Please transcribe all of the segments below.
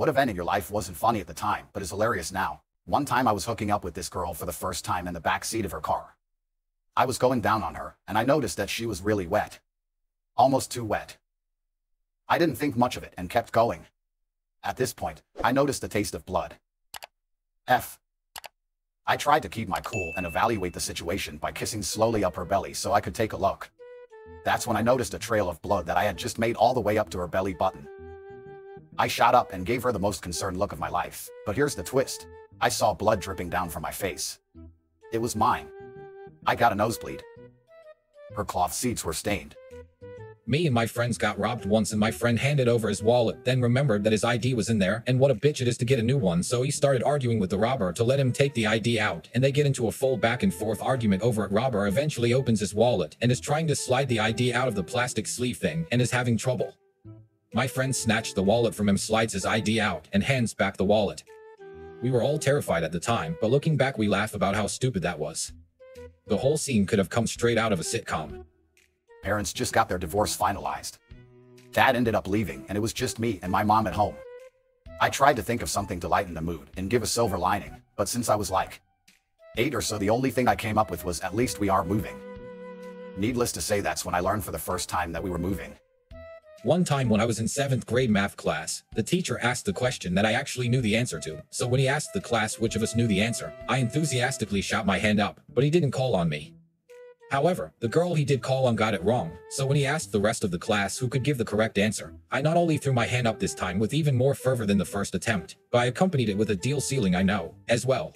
What event in your life wasn't funny at the time, but is hilarious now? One time I was hooking up with this girl for the first time in the back seat of her car. I was going down on her, and I noticed that she was really wet. Almost too wet. I didn't think much of it and kept going. At this point, I noticed the taste of blood. I tried to keep my cool and evaluate the situation by kissing slowly up her belly so I could take a look. That's when I noticed a trail of blood that I had just made all the way up to her belly button. I shot up and gave her the most concerned look of my life, but here's the twist. I saw blood dripping down from my face. It was mine. I got a nosebleed. Her cloth seats were stained. Me and my friends got robbed once and my friend handed over his wallet, then remembered that his ID was in there and what a bitch it is to get a new one, so he started arguing with the robber to let him take the ID out, and they get into a full back and forth argument over it. Robber eventually opens his wallet and is trying to slide the ID out of the plastic sleeve thing and is having trouble. My friend snatched the wallet from him, slides his ID out, and hands back the wallet. We were all terrified at the time, but looking back we laugh about how stupid that was. The whole scene could have come straight out of a sitcom. Parents just got their divorce finalized. Dad ended up leaving and it was just me and my mom at home. I tried to think of something to lighten the mood and give a silver lining, but since I was like 8 or so, the only thing I came up with was, at least we are moving. Needless to say, that's when I learned for the first time that we were moving. One time when I was in 7th grade math class, the teacher asked the question that I actually knew the answer to, so when he asked the class which of us knew the answer, I enthusiastically shot my hand up, but he didn't call on me. However, the girl he did call on got it wrong, so when he asked the rest of the class who could give the correct answer, I not only threw my hand up this time with even more fervor than the first attempt, but I accompanied it with a deal sealing I know, as well.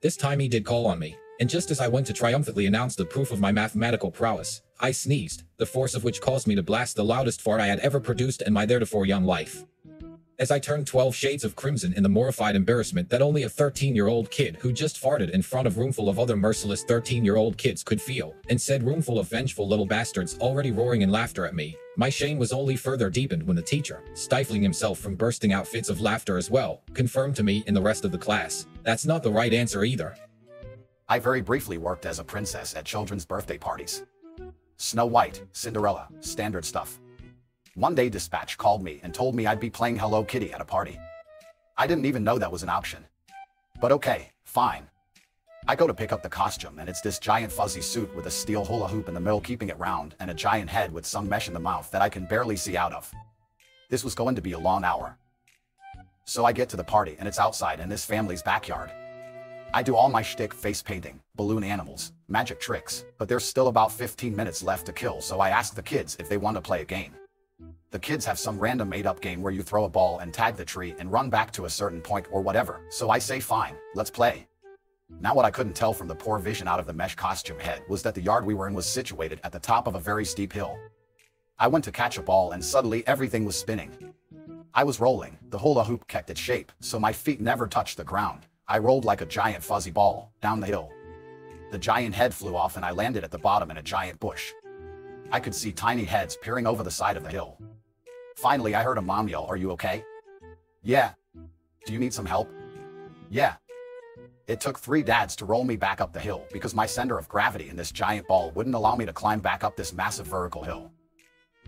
This time he did call on me, and just as I went to triumphantly announce the proof of my mathematical prowess, I sneezed, the force of which caused me to blast the loudest fart I had ever produced in my theretofore young life. As I turned 12 shades of crimson in the mortified embarrassment that only a 13-year-old kid who just farted in front of a roomful of other merciless 13-year-old kids could feel, and said roomful of vengeful little bastards already roaring in laughter at me, my shame was only further deepened when the teacher, stifling himself from bursting out fits of laughter as well, confirmed to me and the rest of the class, that's not the right answer either. I very briefly worked as a princess at children's birthday parties. Snow White, Cinderella, standard stuff. One day dispatch called me and told me I'd be playing Hello Kitty at a party. I didn't even know that was an option. But okay, fine. I go to pick up the costume and it's this giant fuzzy suit with a steel hula hoop in the middle keeping it round and a giant head with some mesh in the mouth that I can barely see out of. This was going to be a long hour. So I get to the party and it's outside in this family's backyard. I do all my shtick, face painting, balloon animals, magic tricks, but there's still about 15 minutes left to kill, so I ask the kids if they want to play a game. The kids have some random made-up game where you throw a ball and tag the tree and run back to a certain point or whatever, so I say fine, let's play. Now what I couldn't tell from the poor vision out of the mesh costume head was that the yard we were in was situated at the top of a very steep hill. I went to catch a ball and suddenly everything was spinning. I was rolling, the hula hoop kept its shape, so my feet never touched the ground. I rolled like a giant fuzzy ball, down the hill. The giant head flew off and I landed at the bottom in a giant bush. I could see tiny heads peering over the side of the hill. Finally I heard a mom yell, "Are you okay?" "Yeah." "Do you need some help?" "Yeah." It took 3 dads to roll me back up the hill because my center of gravity in this giant ball wouldn't allow me to climb back up this massive vertical hill.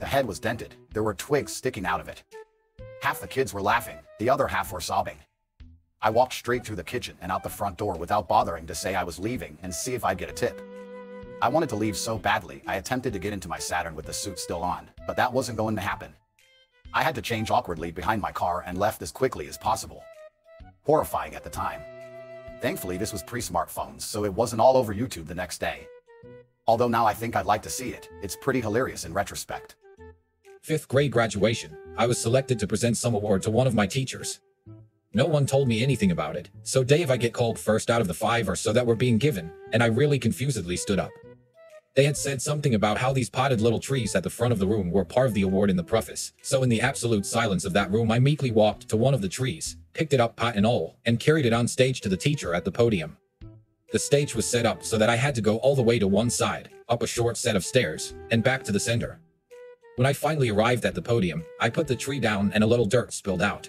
The head was dented, there were twigs sticking out of it. Half the kids were laughing, the other half were sobbing. I walked straight through the kitchen and out the front door without bothering to say I was leaving and see if I'd get a tip. I wanted to leave so badly I attempted to get into my Saturn with the suit still on, but that wasn't going to happen. I had to change awkwardly behind my car and left as quickly as possible. Horrifying at the time. Thankfully this was pre-smartphones, so it wasn't all over YouTube the next day. Although now I think I'd like to see it, it's pretty hilarious in retrospect. 5th grade graduation, I was selected to present some award to one of my teachers. No one told me anything about it, so Dave I get called first out of the 5 or so that were being given, and I really confusedly stood up. They had said something about how these potted little trees at the front of the room were part of the award in the preface, so in the absolute silence of that room I meekly walked to one of the trees, picked it up pot and all, and carried it on stage to the teacher at the podium. The stage was set up so that I had to go all the way to one side, up a short set of stairs, and back to the center. When I finally arrived at the podium, I put the tree down and a little dirt spilled out.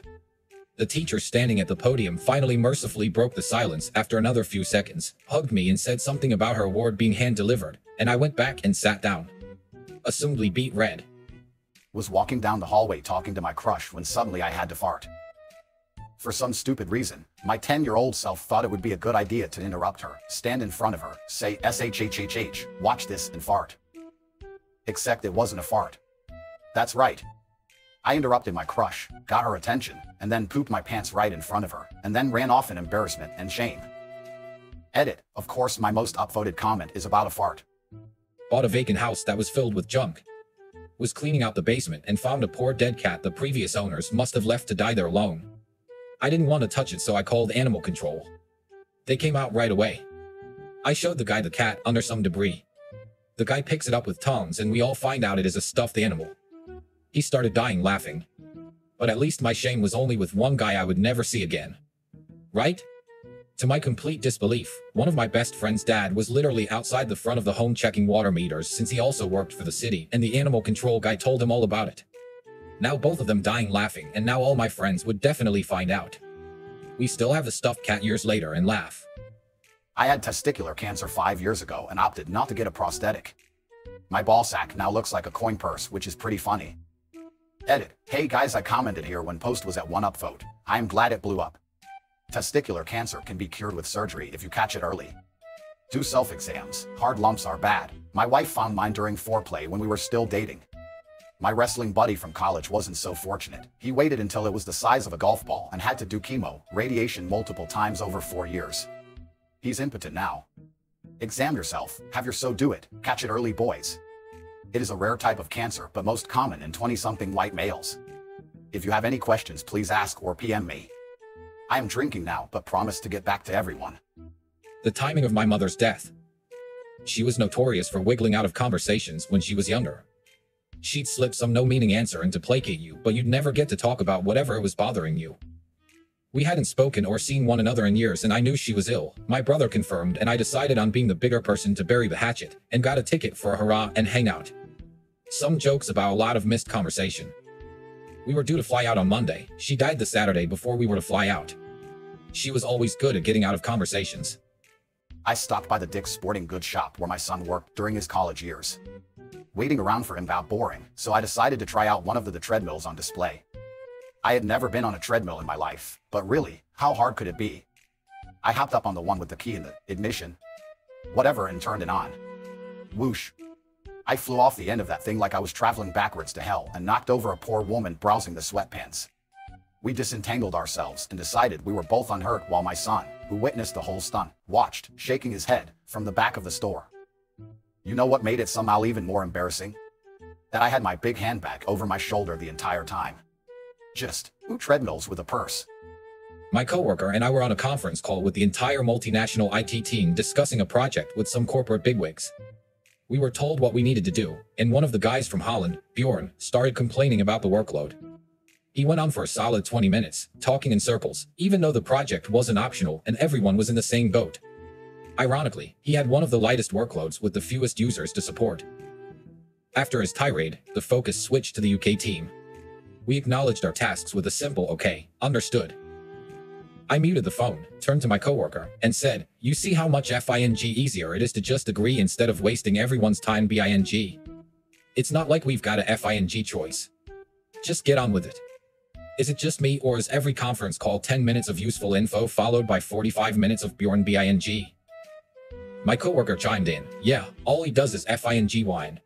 The teacher standing at the podium finally mercifully broke the silence after another few seconds, hugged me and said something about her award being hand-delivered, and I went back and sat down. Assumedly beat red. Was walking down the hallway talking to my crush when suddenly I had to fart. For some stupid reason, my 10-year-old self thought it would be a good idea to interrupt her, stand in front of her, say shhhh, watch this and fart. Except it wasn't a fart. That's right. I interrupted my crush, got her attention, and then pooped my pants right in front of her, and then ran off in embarrassment and shame. Edit, of course my most upvoted comment is about a fart. Bought a vacant house that was filled with junk. Was cleaning out the basement and found a poor dead cat the previous owners must have left to die there alone. I didn't want to touch it, so I called animal control. They came out right away. I showed the guy the cat under some debris. The guy picks it up with tongs and we all find out it is a stuffed animal. He started dying laughing. But at least my shame was only with one guy I would never see again. Right? To my complete disbelief, one of my best friend's dad was literally outside the front of the home checking water meters since he also worked for the city, and the animal control guy told him all about it. Now both of them dying laughing, and now all my friends would definitely find out. We still have the stuffed cat years later and laugh. I had testicular cancer 5 years ago and opted not to get a prosthetic. My ball sack now looks like a coin purse, which is pretty funny. Edit, hey guys, I commented here when post was at 1 upvote. I am glad it blew up. Testicular cancer can be cured with surgery if you catch it early. Do self-exams, hard lumps are bad. My wife found mine during foreplay when we were still dating. My wrestling buddy from college wasn't so fortunate. He waited until it was the size of a golf ball and had to do chemo, radiation multiple times over 4 years. He's impotent now. Exam yourself, have your so do it, catch it early boys. It is a rare type of cancer but most common in 20-something white males. If you have any questions please ask or PM me. I am drinking now but promise to get back to everyone. The timing of my mother's death. She was notorious for wiggling out of conversations when she was younger. She'd slip some no-meaning answer in to placate you, but you'd never get to talk about whatever it was bothering you. We hadn't spoken or seen one another in years and I knew she was ill. My brother confirmed and I decided on being the bigger person to bury the hatchet and got a ticket for a hurrah and hangout. Some jokes about a lot of missed conversation. We were due to fly out on Monday. She died the Saturday before we were to fly out. She was always good at getting out of conversations. I stopped by the Dick's Sporting Goods shop where my son worked during his college years. Waiting around for him got boring, so I decided to try out one of the treadmills on display. I had never been on a treadmill in my life, but really, how hard could it be? I hopped up on the one with the key in the ignition, whatever, and turned it on. Whoosh. I flew off the end of that thing like I was traveling backwards to hell and knocked over a poor woman browsing the sweatpants. We disentangled ourselves and decided we were both unhurt while my son, who witnessed the whole stunt, watched, shaking his head, from the back of the store. You know what made it somehow even more embarrassing? That I had my big handbag over my shoulder the entire time. Just, who treadmills with a purse? My coworker and I were on a conference call with the entire multinational IT team discussing a project with some corporate bigwigs. We were told what we needed to do, and one of the guys from Holland, Bjorn, started complaining about the workload. He went on for a solid 20 minutes, talking in circles, even though the project wasn't optional and everyone was in the same boat. Ironically, he had one of the lightest workloads with the fewest users to support. After his tirade, the focus switched to the UK team. We acknowledged our tasks with a simple okay, understood. I muted the phone, turned to my coworker, and said, you see how much f***ing easier it is to just agree instead of wasting everyone's time bing. It's not like we've got a f***ing choice. Just get on with it. Is it just me or is every conference call 10 minutes of useful info followed by 45 minutes of Bjorn bing? My coworker chimed in, yeah, all he does is f***ing whine.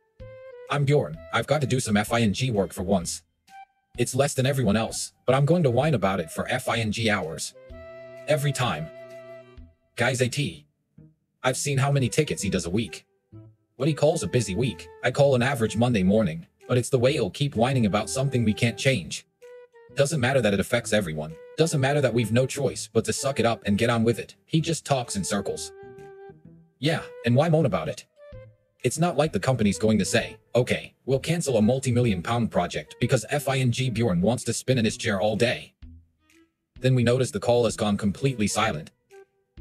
I'm Bjorn, I've got to do some f***ing work for once. It's less than everyone else, but I'm going to whine about it for f***ing hours. Every time. Guys AT. I've seen how many tickets he does a week. What he calls a busy week, I call an average Monday morning, but it's the way he'll keep whining about something we can't change. Doesn't matter that it affects everyone, doesn't matter that we've no choice but to suck it up and get on with it, he just talks in circles. Yeah, and why moan about it? It's not like the company's going to say, okay, we'll cancel a multi-million-pound project because f***ing Bjorn wants to spin in his chair all day. Then we notice the call has gone completely silent.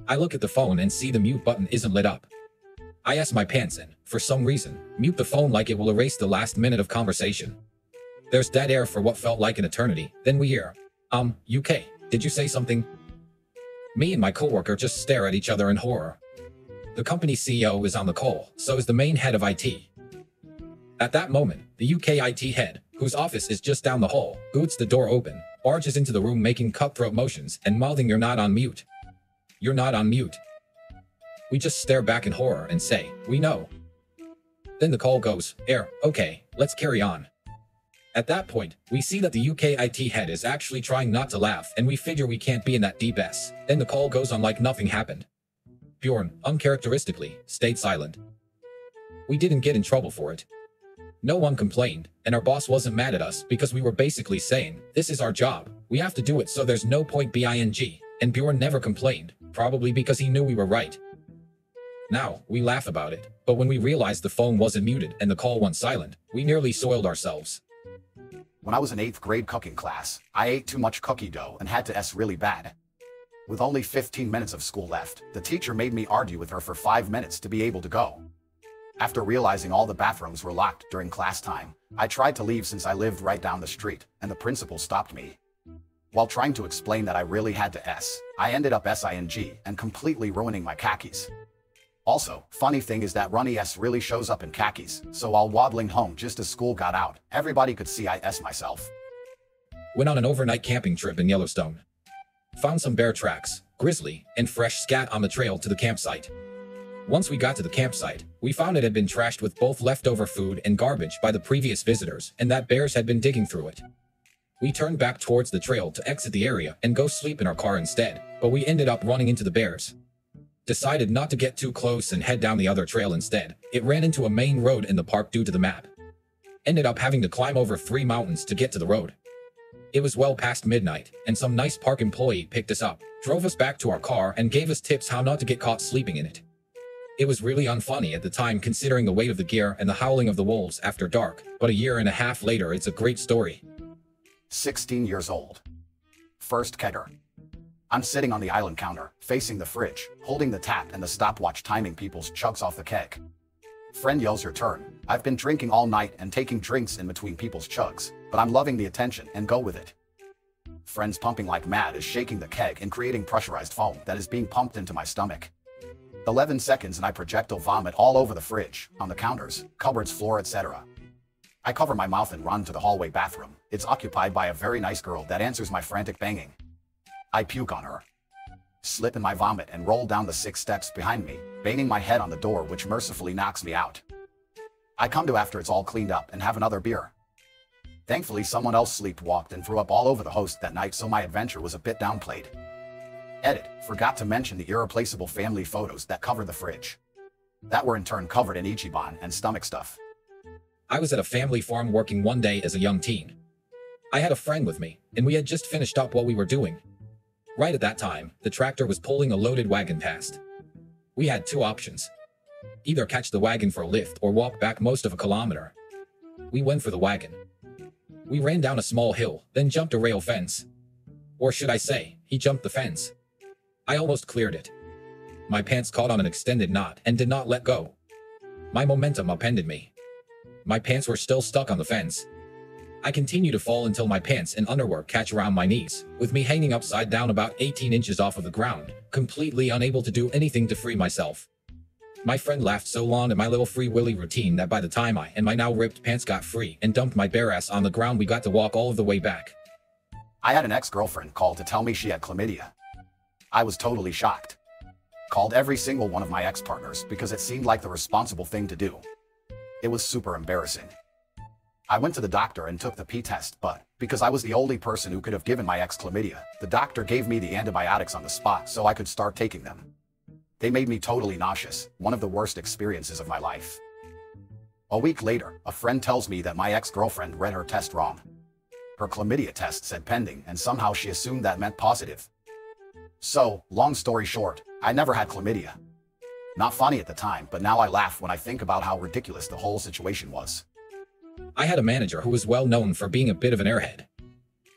I look at the phone and see the mute button isn't lit up. I ask my pants in, for some reason, mute the phone like it will erase the last minute of conversation. There's dead air for what felt like an eternity, then we hear, UK, did you say something? Me and my coworker just stare at each other in horror. The company CEO is on the call, so is the main head of IT. At that moment, the UK IT head, whose office is just down the hall, boots the door open, barges into the room making cutthroat motions and mouthing, "You're not on mute. You're not on mute." We just stare back in horror and say, "We know." Then the call goes, "Air, okay, let's carry on." At that point, we see that the UK IT head is actually trying not to laugh, and we figure we can't be in that deep S. Then the call goes on like nothing happened. Bjorn, uncharacteristically, stayed silent. We didn't get in trouble for it. No one complained, and our boss wasn't mad at us because we were basically saying, this is our job, we have to do it, so there's no point being, and Bjorn never complained, probably because he knew we were right. Now, we laugh about it, but when we realized the phone wasn't muted and the call went silent, we nearly soiled ourselves. When I was in 8th grade cooking class, I ate too much cookie dough and had to S really bad. With only 15 minutes of school left, the teacher made me argue with her for 5 minutes to be able to go. After realizing all the bathrooms were locked during class time, I tried to leave since I lived right down the street, and the principal stopped me. While trying to explain that I really had to S, I ended up S-I-N-G and completely ruining my khakis. Also, funny thing is that runny S really shows up in khakis, so while waddling home just as school got out, everybody could see I S myself. Went on an overnight camping trip in Yellowstone. Found some bear tracks, grizzly, and fresh scat on the trail to the campsite. Once we got to the campsite, we found it had been trashed with both leftover food and garbage by the previous visitors, and that bears had been digging through it. We turned back towards the trail to exit the area and go sleep in our car instead, but we ended up running into the bears. Decided not to get too close and head down the other trail instead. It ran into a main road in the park due to the map. Ended up having to climb over 3 mountains to get to the road. It was well past midnight, and some nice park employee picked us up, drove us back to our car, and gave us tips how not to get caught sleeping in it. It was really unfunny at the time considering the weight of the gear and the howling of the wolves after dark, but a year and a half later it's a great story. 16 years old. First kegger. I'm sitting on the island counter, facing the fridge, holding the tap and the stopwatch timing people's chugs off the keg. Friend yells, "Your turn." I've been drinking all night and taking drinks in between people's chugs, but I'm loving the attention and go with it. Friend's pumping like mad, is shaking the keg and creating pressurized foam that is being pumped into my stomach. 11 seconds and I projectile vomit all over the fridge, on the counters, cupboards, floor, etc. I cover my mouth and run to the hallway bathroom. It's occupied by a very nice girl that answers my frantic banging. I puke on her, slip in my vomit and roll down the 6 steps behind me, banging my head on the door, which mercifully knocks me out. I come to after it's all cleaned up and have another beer. Thankfully someone else sleepwalked and threw up all over the host that night, so my adventure was a bit downplayed. Edit, forgot to mention the irreplaceable family photos that cover the fridge. That were in turn covered in Ichiban and stomach stuff. I was at a family farm working one day as a young teen. I had a friend with me, and we had just finished up what we were doing. Right at that time, the tractor was pulling a loaded wagon past. We had 2 options. Either catch the wagon for a lift or walk back most of a kilometer. We went for the wagon. We ran down a small hill, then jumped a rail fence. Or should I say, he jumped the fence. I almost cleared it. My pants caught on an extended knot and did not let go. My momentum upended me. My pants were still stuck on the fence. I continued to fall until my pants and underwear catch around my knees, with me hanging upside down about 18 inches off of the ground, completely unable to do anything to free myself. My friend laughed so long at my little free willy routine that by the time I and my now ripped pants got free and dumped my bare ass on the ground, we got to walk all of the way back. I had an ex-girlfriend call to tell me she had chlamydia. I was totally shocked. Called every single one of my ex-partners because it seemed like the responsible thing to do. It was super embarrassing. I went to the doctor and took the pee test, but because I was the only person who could have given my ex chlamydia, the doctor gave me the antibiotics on the spot so I could start taking them. They made me totally nauseous, one of the worst experiences of my life. A week later, a friend tells me that my ex-girlfriend read her test wrong. Her chlamydia test said pending, and somehow she assumed that meant positive. So, long story short, I never had chlamydia. Not funny at the time, but now I laugh when I think about how ridiculous the whole situation was. I had a manager who was well known for being a bit of an airhead.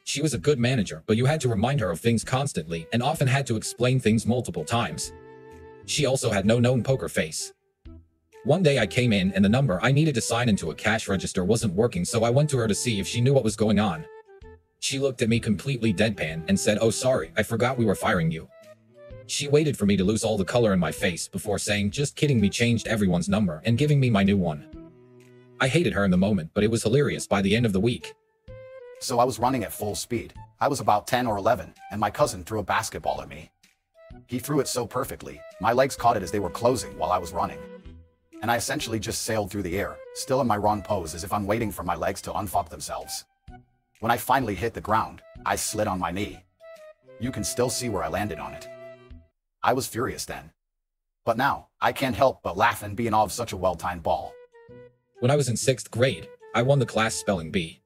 She was a good manager, but you had to remind her of things constantly and often had to explain things multiple times. She also had no known poker face. One day I came in and the number I needed to sign into a cash register wasn't working, so I went to her to see if she knew what was going on. She looked at me completely deadpan and said, "Oh, sorry, I forgot we were firing you." She waited for me to lose all the color in my face before saying, "Just kidding," me changed everyone's number and giving me my new one. I hated her in the moment, but it was hilarious by the end of the week. So I was running at full speed. I was about 10 or 11, and my cousin threw a basketball at me. He threw it so perfectly, my legs caught it as they were closing while I was running. And I essentially just sailed through the air, still in my wrong pose as if I'm waiting for my legs to unfuck themselves. When I finally hit the ground, I slid on my knee. You can still see where I landed on it. I was furious then. But now, I can't help but laugh and be in awe of such a well-timed ball. When I was in 6th grade, I won the class spelling bee.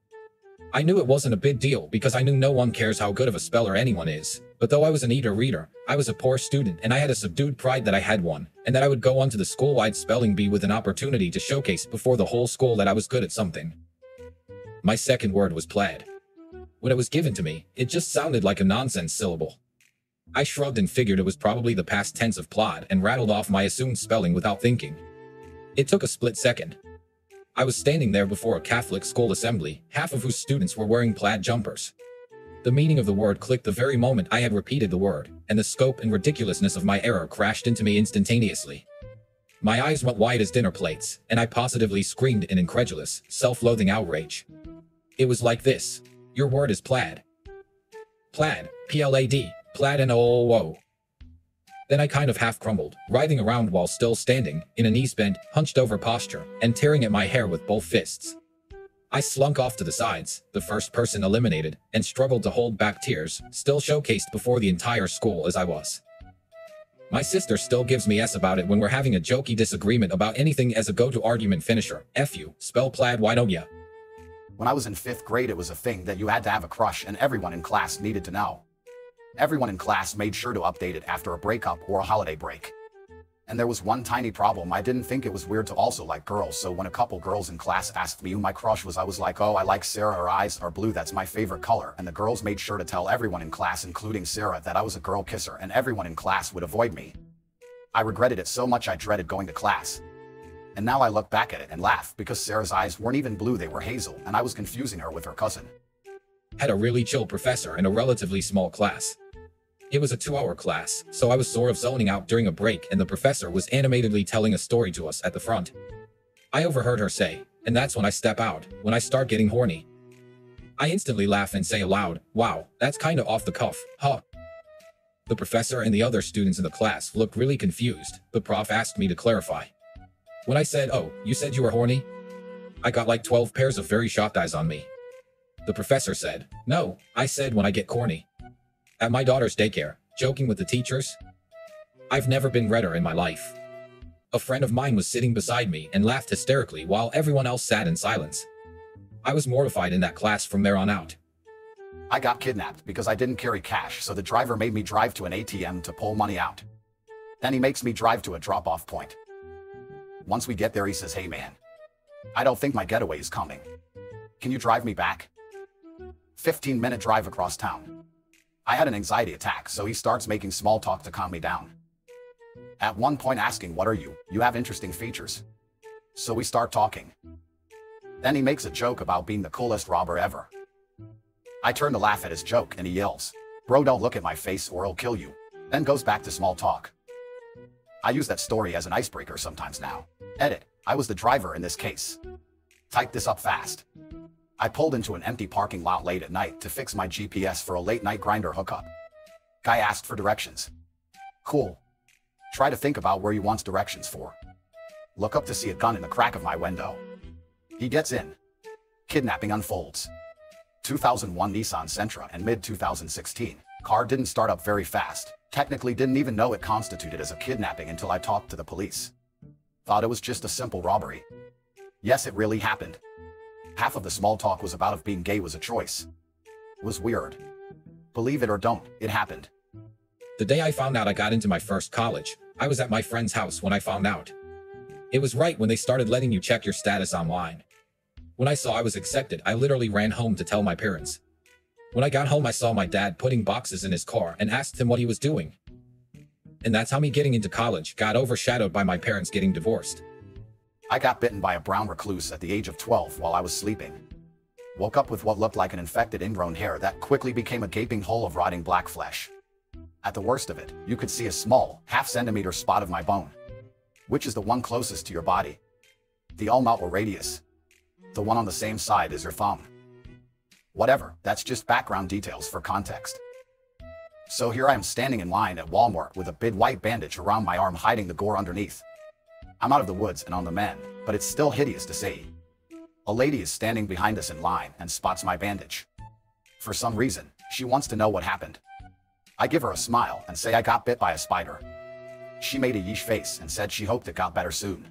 I knew it wasn't a big deal because I knew no one cares how good of a speller anyone is, but though I was an eager reader, I was a poor student and I had a subdued pride that I had won, and that I would go on to the school-wide spelling bee with an opportunity to showcase before the whole school that I was good at something. My second word was plaid. When it was given to me, it just sounded like a nonsense syllable. I shrugged and figured it was probably the past tense of plod and rattled off my assumed spelling without thinking. It took a split second. I was standing there before a Catholic school assembly, half of whose students were wearing plaid jumpers. The meaning of the word clicked the very moment I had repeated the word, and the scope and ridiculousness of my error crashed into me instantaneously. My eyes went wide as dinner plates, and I positively screamed in incredulous, self-loathing outrage. It was like this. Your word is plaid. Plaid, P-L-A-D, plaid and oh. Then I kind of half-crumbled, writhing around while still standing, in a knees-bent, hunched-over posture, and tearing at my hair with both fists. I slunk off to the sides, the first person eliminated, and struggled to hold back tears, still showcased before the entire school as I was. My sister still gives me s about it when we're having a jokey disagreement about anything as a go-to argument finisher. F you, spell plaid, why don't ya? When I was in 5th grade, it was a thing that you had to have a crush and everyone in class needed to know. Everyone in class made sure to update it after a breakup or a holiday break. And there was one tiny problem. I didn't think it was weird to also like girls, so when a couple girls in class asked me who my crush was, I was like, oh, I like Sarah, her eyes are blue, that's my favorite color. And the girls made sure to tell everyone in class, including Sarah, that I was a girl kisser, and everyone in class would avoid me. I regretted it so much I dreaded going to class. And now I look back at it and laugh because Sarah's eyes weren't even blue, they were hazel, and I was confusing her with her cousin. Had a really chill professor in a relatively small class. It was a 2-hour class, so I was sort of zoning out during a break, and the professor was animatedly telling a story to us at the front. I overheard her say, and that's when I step out, when I start getting horny. I instantly laugh and say aloud, wow, that's kinda off the cuff, huh? The professor and the other students in the class looked really confused. The prof asked me to clarify. When I said, oh, you said you were horny? I got like 12 pairs of very shocked eyes on me. The professor said, no, I said when I get corny. At my daughter's daycare, joking with the teachers. I've never been redder in my life. A friend of mine was sitting beside me and laughed hysterically while everyone else sat in silence. I was mortified in that class from there on out. I got kidnapped because I didn't carry cash, so the driver made me drive to an ATM to pull money out. Then he makes me drive to a drop-off point. Once we get there, he says, hey man, I don't think my getaway is coming. Can you drive me back? 15-minute drive across town. I had an anxiety attack, so he starts making small talk to calm me down. At one point asking, what are you? You have interesting features. So we start talking. Then he makes a joke about being the coolest robber ever. I turn to laugh at his joke and he yells, bro, don't look at my face or I'll kill you. Then goes back to small talk. I use that story as an icebreaker sometimes now. Edit. I was the driver in this case. Type this up fast. I pulled into an empty parking lot late at night to fix my GPS for a late night grinder hookup. Guy asked for directions. Cool. Try to think about where he wants directions for. Look up to see a gun in the crack of my window. He gets in. Kidnapping unfolds. 2001 Nissan Sentra and mid-2016. Car didn't start up very fast. Technically didn't even know it constituted as a kidnapping until I talked to the police. Thought it was just a simple robbery. Yes, it really happened. Half of the small talk was about if being gay was a choice. It was weird. Believe it or don't, it happened. The day I found out I got into my first college, I was at my friend's house when I found out. It was right when they started letting you check your status online. When I saw I was accepted, I literally ran home to tell my parents. When I got home, I saw my dad putting boxes in his car and asked him what he was doing. And that's how me getting into college got overshadowed by my parents getting divorced. I got bitten by a brown recluse at the age of 12 while I was sleeping. Woke up with what looked like an infected ingrown hair that quickly became a gaping hole of rotting black flesh. At the worst of it, you could see a small, half-centimeter spot of my bone, which is the one closest to your body. The ulnar radius, the one on the same side as your phone. Whatever, that's just background details for context. So here I am standing in line at Walmart with a big white bandage around my arm hiding the gore underneath. I'm out of the woods and on the mend, but it's still hideous to see. A lady is standing behind us in line and spots my bandage. For some reason, she wants to know what happened. I give her a smile and say I got bit by a spider. She made a yeesh face and said she hoped it got better soon.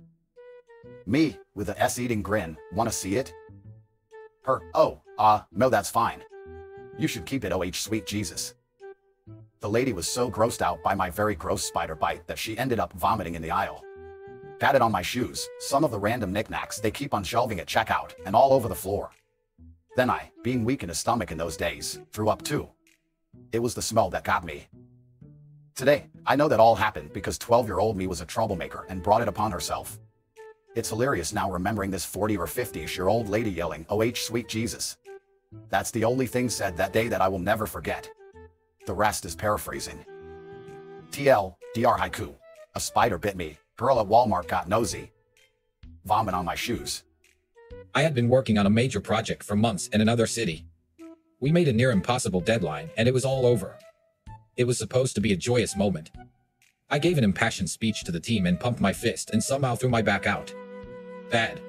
Me, with a s-eating grin, wanna see it? Her, no that's fine. You should keep it oh sweet Jesus. The lady was so grossed out by my very gross spider bite that she ended up vomiting in the aisle. Patted on my shoes, some of the random knickknacks they keep on shelving at checkout, and all over the floor. Then I, being weak in the stomach in those days, threw up too. It was the smell that got me. Today, I know that all happened because 12-year-old me was a troublemaker and brought it upon herself. It's hilarious now remembering this 40 or 50-ish-year-old lady yelling, "Oh, sweet Jesus." That's the only thing said that day that I will never forget. The rest is paraphrasing. TL/DR haiku. A spider bit me. Girl at Walmart got nosy. Vomit on my shoes. I had been working on a major project for months in another city. We made a near impossible deadline and it was all over. It was supposed to be a joyous moment. I gave an impassioned speech to the team and pumped my fist and somehow threw my back out. Bad.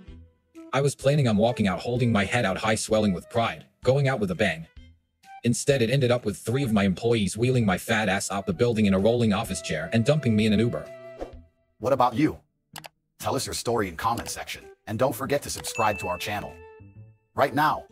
I was planning on walking out holding my head out high swelling with pride, going out with a bang. Instead, it ended up with 3 of my employees wheeling my fat ass out the building in a rolling office chair and dumping me in an Uber. What about you? Tell us your story in comment section, and don't forget to subscribe to our channel. Right now.